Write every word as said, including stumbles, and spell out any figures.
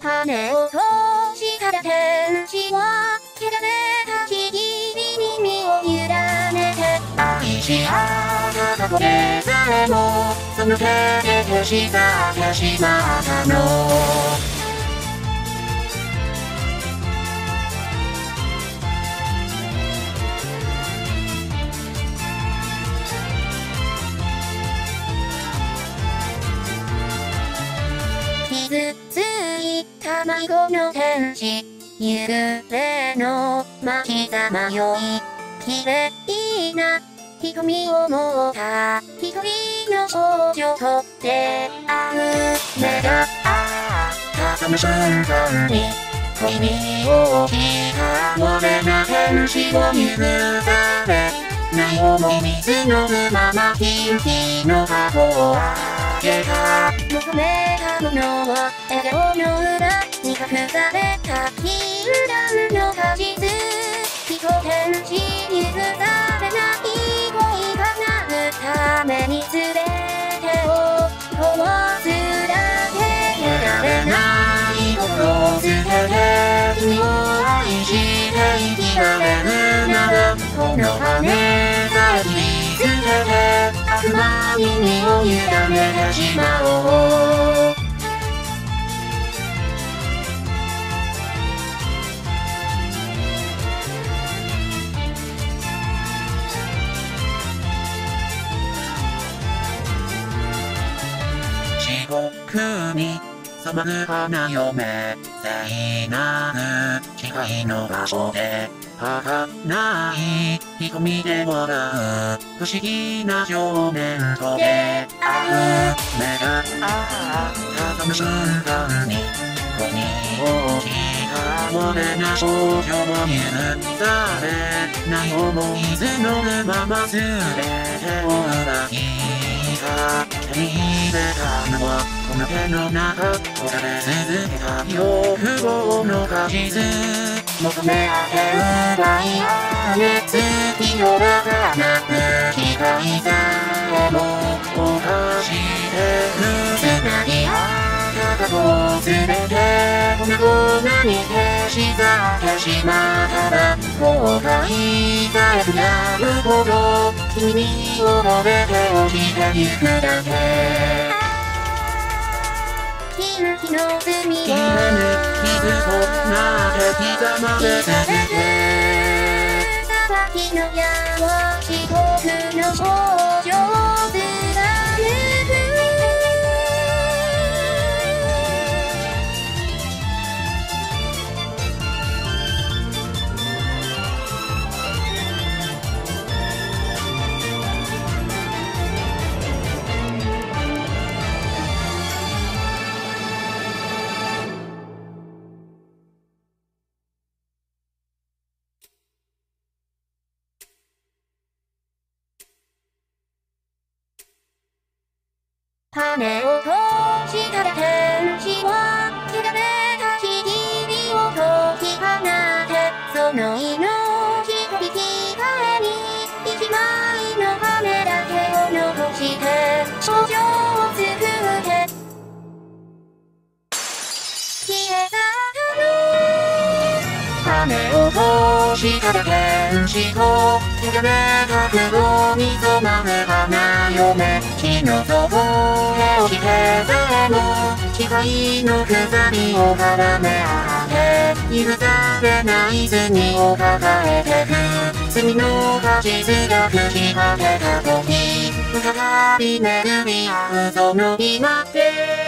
羽を閉じたら天使は汚れた日々に身を委ねて愛し合ったことでさえもその手で消し去ってしまったの。傷ついた迷子の天使、幽霊の街さまよい、綺麗な瞳を持った一人の少女と出会う。目が挟む瞬間に恋に落ちた我な天使を譲られない思い水のむまま金品の箱を開けた。求めものは笑顔の裏に隠された禁断の果実、人天使に譲られない恋が叶うために全てをこう貫けられない心を捨てて君を愛して生きられるならこの羽さえ切り捨てて悪魔に身を委ねてしまおう。に染まる花嫁聖なる誓いの場所で儚い瞳で笑う不思議な少年と出会う。目が挟む瞬間に恋に落ちた我な少女を許されない思いずのるまま全てを裏切った。手に入れたのはこの手の中折られ続けた両不合の果実、求め合って奪い合い熱き夜がなく機械さえも犯して繋ぎ合ったこと全て粉々に消し去ってしまったら後悔さえ悔やむほど君に溺れて落ちてゆくだけ。気づきの罪は傷となって刻まれ続け裁きの矢は地獄の象徴を貫羽を閉じたら天使は汚れた日々を解き放てその命と引き換えに一枚の羽だけを残して少女を救って消えたの。羽を閉じたら天使と汚れた黒に染まる花嫁火の底「きけさえも機械のくさびを絡め合って許されない罪を抱えてく罪の果実が吹きかけた時再び巡り合うその日まで」